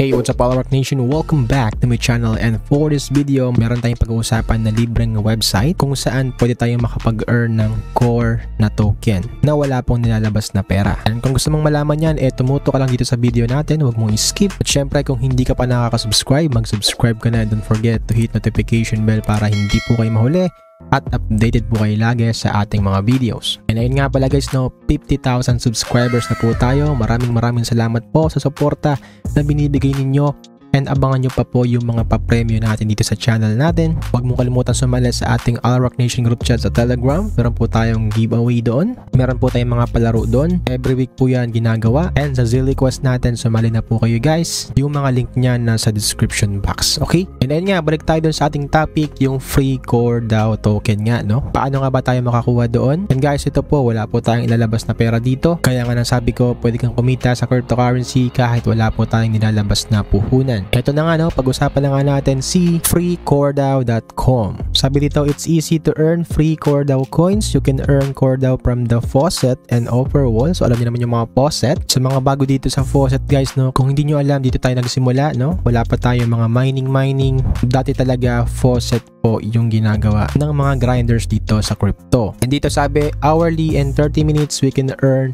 Hey, what's up Alrock Nation? Welcome back to my channel, and for this video, meron tayong pag-uusapan na libreng website kung saan pwede tayong makapag-earn ng Core na token na wala pong nilalabas na pera. And kung gusto mong malaman yan, tumuto ka lang dito sa video natin, huwag mong skip. At syempre, kung hindi ka pa nakakasubscribe, mag-subscribe ka na, and don't forget to hit notification bell para hindi po kayo mahuli at updated po kayo lagi sa ating mga videos. And ayun nga pala guys, no, 50,000 subscribers na po tayo. Maraming salamat po sa suporta na binibigay ninyo, and abangan nyo pa po yung mga pa-premyo natin dito sa channel natin. Huwag mong kalimutan sumali sa ating Alrock Nation group chat sa Telegram. Meron po tayong giveaway doon, meron po tayong mga palaro doon, every week po yan ginagawa. And sa Zilli Quest natin, sumali na po kayo guys, yung mga link niya nasa description box, okay? And then nga, balik tayo doon sa ating topic, yung FreeCoreDAO token nga, no? Paano nga ba tayo makakuha doon? And guys, ito po, wala po tayong ilalabas na pera dito, kaya nga nasabi ko, pwede kang kumita sa cryptocurrency kahit wala po tayong nilalabas na puhunan. Ito na nga, no, pag-usapan na nga natin si FreeCoreDAO.com. Sabi dito, it's easy to earn free CoreDAO coins. You can earn CoreDAO from the faucet and offer wall. So alam niyo naman yung mga faucet. Sa mga bago dito sa faucet guys, no, kung hindi niyo alam, dito tayo nagsimula, no? Wala pa tayong mga mining. Dati talaga faucet po yung ginagawa ng mga grinders dito sa crypto. And dito sabi, hourly and 30 minutes we can earn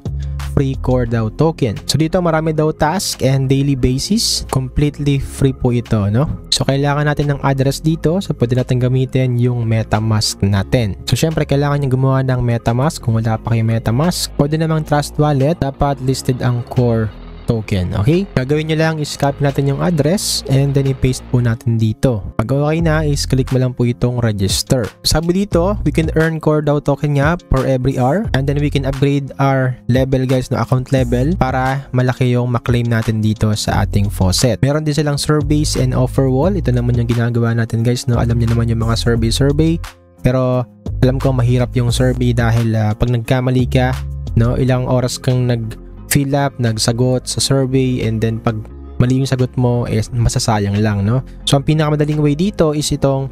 FreeCoreDAO token. So dito marami daw task and daily basis. Completely free po ito, no? So kailangan natin ng address dito. So pwede natin gamitin yung MetaMask natin. So syempre kailangan nyo gumawa ng MetaMask. Kung wala pa kayo MetaMask, pwede namang Trust Wallet. Dapat listed ang Core token, okay? Gagawin nyo lang is copy natin yung address and then i-paste po natin dito. Pag okay na is click mo lang po itong register. Sabi dito, we can earn CoreDAO token nga for every hour, and then we can upgrade our level guys, no, account level, para malaki yung maklaim natin dito sa ating faucet. Meron din silang surveys and offer wall. Ito naman yung ginagawa natin guys, no? Alam nyo naman yung mga survey. Pero alam ko mahirap yung survey dahil pag nagkamali ka, no, ilang oras kang nag-fill up, nagsagot sa survey, and then pag mali yung sagot mo, masasayang lang, no? So ang pinakamadaling way dito is itong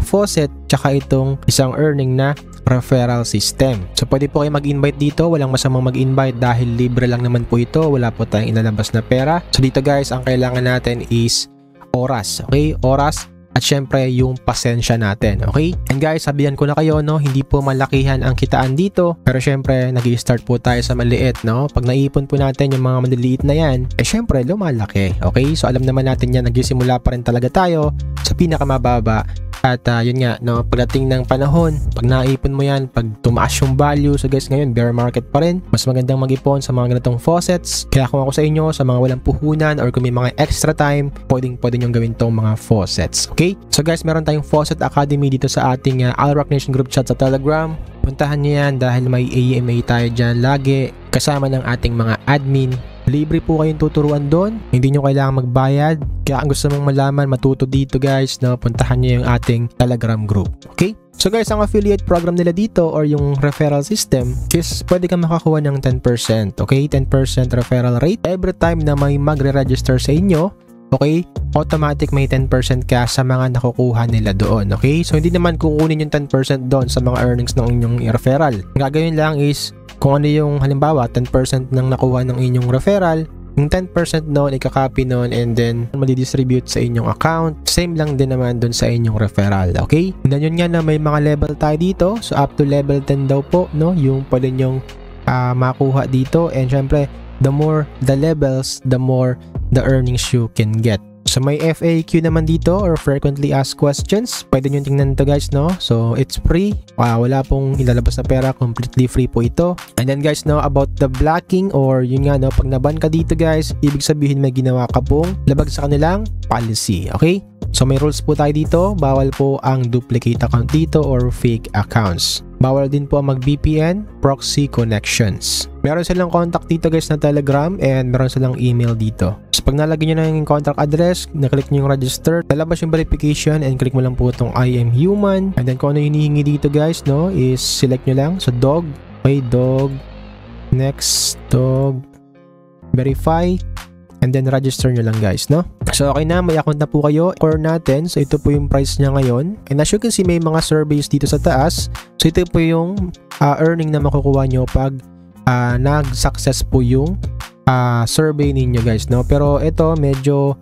faucet, tsaka itong isang earning na referral system. So pwede po kayo mag-invite dito, walang masamang mag-invite dahil libre lang naman po ito, wala po tayong inalabas na pera. So dito guys, ang kailangan natin is oras, okay? Oras, at syempre yung pasensya natin, okay? And guys, sabihan ko na kayo, no, hindi po malakihan ang kitaan dito, pero syempre nag-i-start po tayo sa maliit, no? Pag naipon po natin yung mga maliliit na yan, eh syempre lumalaki, okay? So alam naman natin yan, nagsisimula pa rin talaga tayo sa pinakamababa. At yun nga, no, pagdating ng panahon, pag naipon mo yan, pag tumaas yung value, so guys ngayon bear market pa rin, mas magandang mag-ipon sa mga ganitong faucets. Kaya kung ako sa inyo, sa mga walang puhunan or kung may mga extra time, pwede nyo gawin tong mga faucets, okay? So guys, meron tayong Faucet Academy dito sa ating Alrock Nation group chat sa Telegram. Puntahan nyo yan dahil may AMA tayo dyan lagi kasama ng ating mga admin. Libre po kayong tuturuan doon, hindi nyo kailangan magbayad. Kaya ang gusto mong malaman, matuto dito guys, na puntahan nyo yung ating Telegram group, okay? So guys, ang affiliate program nila dito or yung referral system is pwede kang makakuha ng 10%, okay? 10% referral rate every time na may magre-register sa inyo, okay? Automatic may 10% ka sa mga nakukuha nila doon, okay? So hindi naman kukunin yung 10% doon sa mga earnings ng inyong referral. Ang gagawin lang is kung ano yung halimbawa 10% ng nakuha ng inyong referral, yung 10% noon ikakopy noon and then madidistribute sa inyong account. Same lang din naman doon sa inyong referral, okay? And then yun nga, na may mga level tayo dito. So up to level 10 daw po, no, yung pwede nyong makuha dito. And syempre the more the levels, the more the earnings you can get. So may FAQ naman dito or frequently asked questions. Pwede nyo tingnan to guys, no? So it's free, wala pong ilalabas na pera, completely free po ito. And then guys, no, about the blocking or yun nga, no, pag naban ka dito guys, ibig sabihin may ginawa ka pong labag sa kanilang policy, okay? So may rules po tayo dito, bawal po ang duplicate account dito or fake accounts. Bawal din po mag VPN, proxy connections. Meron silang contact dito guys na Telegram, and meron silang email dito. So pag nalagay nyo na yung contract address, naklik nyo yung register, lalabas yung verification, and click mo lang po itong I am human. And then kung ano yung hinihingi dito guys, no, is select nyo lang. So dog, okay, dog, next, dog, verify, and then register nyo lang guys, no? So okay na, may account na po kayo. Core natin, so ito po yung price niya ngayon. And as you can see, may mga surveys dito sa taas. So ito po yung earning na makukuha nyo pag nag-success po yung survey ninyo guys, no? Pero ito medyo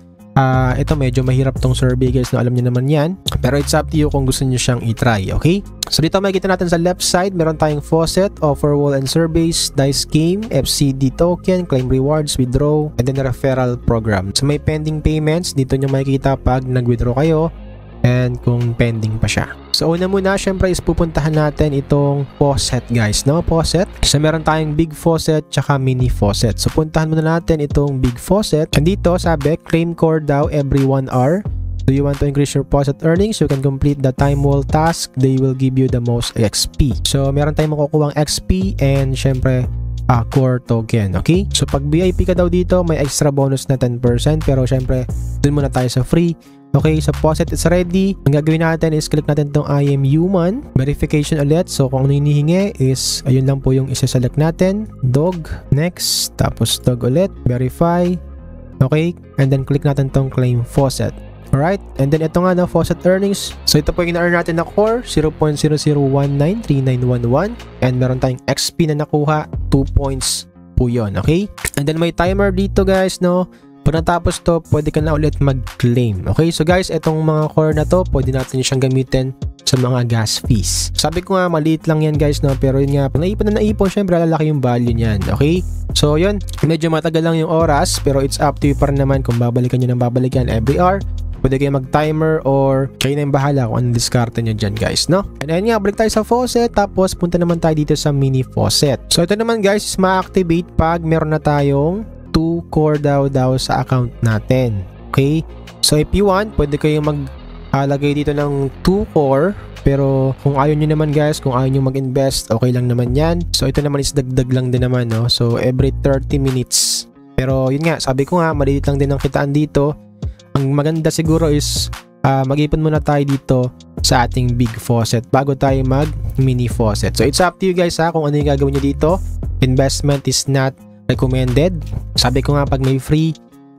Ito medyo mahirap tong survey guys, no? Alam niyo naman yan, pero it's up to you kung gusto niyo siyang i-try, okay? So dito makikita natin sa left side, meron tayong faucet, offer wall and surveys, dice game, FCD token, claim rewards, withdraw, and then referral program. So may pending payments, dito nyo makikita pag nag-withdraw kayo and kung pending pa siya. So una muna syempre is pupuntahan natin itong faucet guys, no? Faucet. So meron tayong big faucet tsaka mini faucet. So puntahan muna natin itong big faucet. And dito sabi, claim CoreDAO every 1 hour. Do you want to increase your faucet earnings? You can complete the time wall task. They will give you the most XP. So, meron tayong makukuha ang XP and syempre, core token. Okay? So, pag VIP ka daw dito, may extra bonus na 10%. Pero syempre, dun muna tayo sa free. Okay, so faucet is ready. Ang gagawin natin is click natin itong I am human. Verification ulit. So, kung ano hinihingi is, ayun lang po yung isa-select natin. Dog. Next. Tapos dog ulit. Verify. Okay? And then, click natin itong claim faucet. Alright, and then ito nga na faucet earnings. So ito po yung na-earn natin na core, 0.00193911. And meron tayong XP na nakuha, 2 points po yun, okay? And then may timer dito guys, no? Pag natapos to, pwede ka na ulit mag-claim. Okay, so guys, itong mga core na to, pwede natin siyang gamitin sa mga gas fees. Sabi ko nga, maliit lang yan guys, no? Pero yun nga, naipon na naipon, syempre lalaki yung value niyan, okay? So yun, medyo matagal lang yung oras, pero it's up to you pa rin naman kung babalikan nyo ng babalikan every hour. Pwede kayo mag-timer or kayo na yung bahala kung anong diskarte nyo dyan guys, no? And ayun nga, balik tayo sa faucet, tapos punta naman tayo dito sa mini faucet. So ito naman guys is ma-activate pag meron na tayong 2 CoreDAO daw sa account natin. Okay? So if you want, pwede kayo mag-alagay dito ng 2 core, pero kung ayaw nyo naman guys, kung ayaw nyo mag-invest, okay lang naman yan. So ito naman is dagdag lang din naman, no? So every 30 minutes. Pero yun nga, sabi ko nga, maliit lang din ang kitaan dito. Ang maganda siguro is mag-ipon muna tayo dito sa ating big faucet bago tayo mag mini faucet. So it's up to you guys ha kung ano yung gagawin nyo dito. Investment is not recommended. Sabi ko nga pag may free,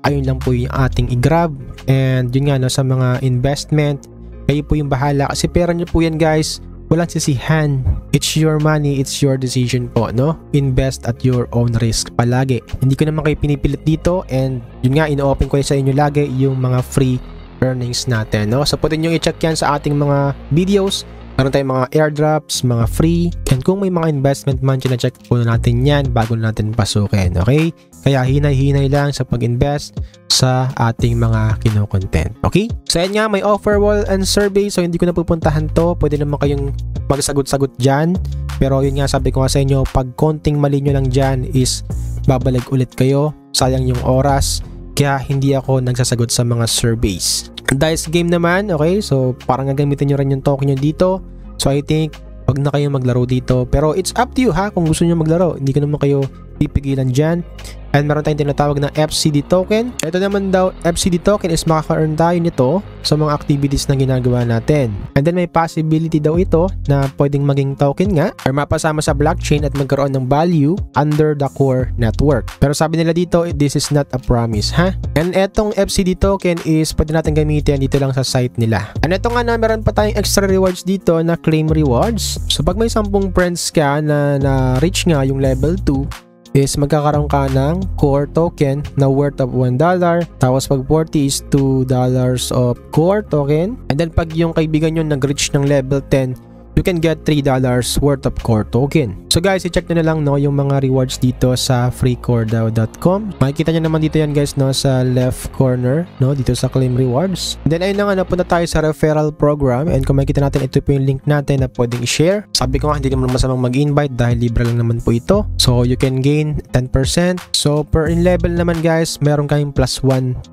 ayun lang po yung ating i-grab. And yun nga no, sa mga investment, kayo po yung bahala kasi pera nyo po yan guys. Walang sisihan. It's your money, it's your decision po, no? Invest at your own risk palagi. Hindi ko naman kayo pinipilit dito and yun nga, in-open ko sa inyo lagi yung mga free earnings natin, no? So, pwede nyo i-check yan sa ating mga videos. Meron tayong mga airdrops, mga free. And kung may mga investment man, sina-check po natin yan bago natin pasukin, okay? Kaya hinay-hinay lang sa pag-invest sa ating mga kino-content. Okay? So yan nga, may offer wall and survey. So hindi ko na pupuntahan to. Pwede naman kayong magsagot-sagot dyan. Pero yun nga, sabi ko nga sa inyo, pag konting mali nyo lang dyan is babalik ulit kayo. Sayang yung oras. Kaya hindi ako nagsasagot sa mga surveys. Dice game naman, okay? So parang gagamitin nyo rin yung token nyo dito. So I think, wag na kayong maglaro dito. Pero it's up to you ha, kung gusto nyo maglaro. Hindi ko naman kayo pipigilan dyan. And meron tayong tinatawag na FCD token. Ito naman daw, FCD token is makaka-earn tayo nito sa mga activities na ginagawa natin. And then may possibility daw ito na pwedeng maging token nga or mapasama sa blockchain at magkaroon ng value under the core network. Pero sabi nila dito, this is not a promise, ha? And etong FCD token is pwede natin gamitin dito lang sa site nila. And eto nga na meron pa tayong extra rewards dito na claim rewards. So pag may 10 friends ka na-reach nga yung level 2, is magkakaroon ka ng core token na worth of $1. Tapos pag 40 is $2 of core token. And then pag yung kaibigan nyo nag-reach ng level 10, you can get $3 worth of core token. So guys, i-check na lang no, yung mga rewards dito sa freecoredao.com. Makikita nyo naman dito yan guys no, sa left corner no, dito sa claim rewards. And then ayun na nga, napunta tayo sa referral program. And kung makikita natin, ito po yung link natin na pwedeng i-share. Sabi ko nga, hindi naman masamang mag-invite dahil libre lang naman po ito. So you can gain 10%. So per in level naman guys, meron kang plus 1%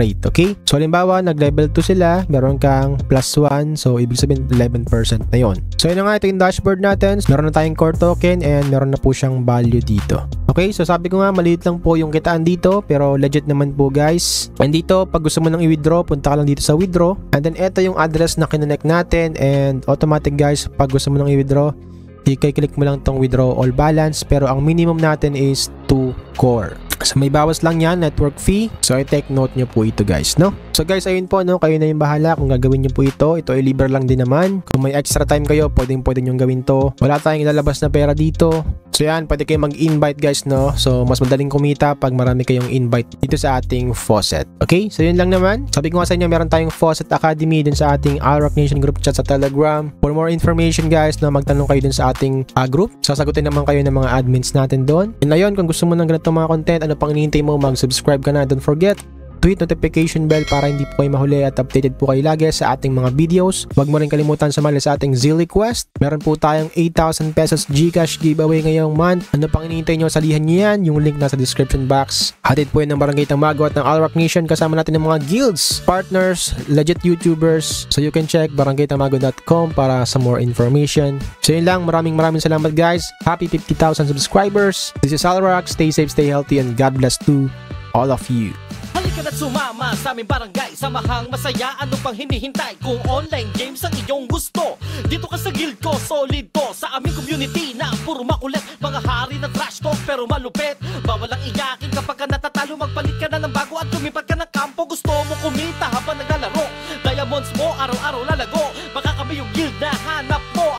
rate. Okay? So halimbawa, nag-level 2 sila, meron kang plus 1. So ibig sabihin 11% na yun. So yun na nga, ito yung dashboard natin. Meron na tayong core token and meron na po siyang value dito. Okay, so sabi ko nga maliit lang po yung kitaan dito pero legit naman po guys. And dito pag gusto mo nang i-withdraw, punta ka lang dito sa withdraw. And then ito yung address na kinonect natin and automatic guys pag gusto mo nang i-withdraw, i-click mo lang tong withdraw all balance pero ang minimum natin is 2 core. So may bawas lang yan, network fee. So i-take note nyo po ito guys, no? So guys, ayun po, no? Kayo na yung bahala kung gagawin nyo po ito. Ito ay libre lang din naman. Kung may extra time kayo, pwedeng nyo gawin to. Wala tayong ilalabas na pera dito. So yan, pwede kayo mag-invite guys, no? So mas madaling kumita pag marami kayong invite dito sa ating faucet. Okay? So yun lang naman. Sabi ko nga sa inyo, meron tayong Faucet Academy dun sa ating Alrock Nation group chat sa Telegram. For more information guys, no, magtanong kayo dun sa ating group. Sasagutin naman kayo ng mga admins natin doon. And ayun, kung gusto mo ng ganito mga content, ano pang hinihintay mo, mag-subscribe ka na. Don't forget, tweet notification bell para hindi po kayo mahuli at updated po kayo lagi sa ating mga videos. Huwag mo rin kalimutan sumali sa ating Zilli Quest. Meron po tayong 8,000 pesos GCash giveaway ngayong month. Ano pang hinihintay nyo, salihan nyo yan. Yung link nasa description box. Hatid po yun ng Barangay Tang Mago at ng Alrock Nation. Kasama natin ng mga guilds, partners, legit YouTubers. So you can check barangaytangmago.com para sa more information. So yun lang, maraming salamat guys. Happy 50,000 subscribers. This is Alrock. Stay safe, stay healthy, and God bless to all of you. Halika't sumama sa aming barangay, samahang masaya, ano pang hinihintay? Kung online games ang iyong gusto, dito ka sa guild ko, solid to. Sa aming community na puro makulit, mga hari na trash talk pero malupit. Bawal ang iyakin kapag ka natatalo, magpalit ka na ng bago at lumipad ka ng kampo. Gusto mo kumita habang naglalaro, diamonds mo araw-araw lalago, baka kami yung guild na hanap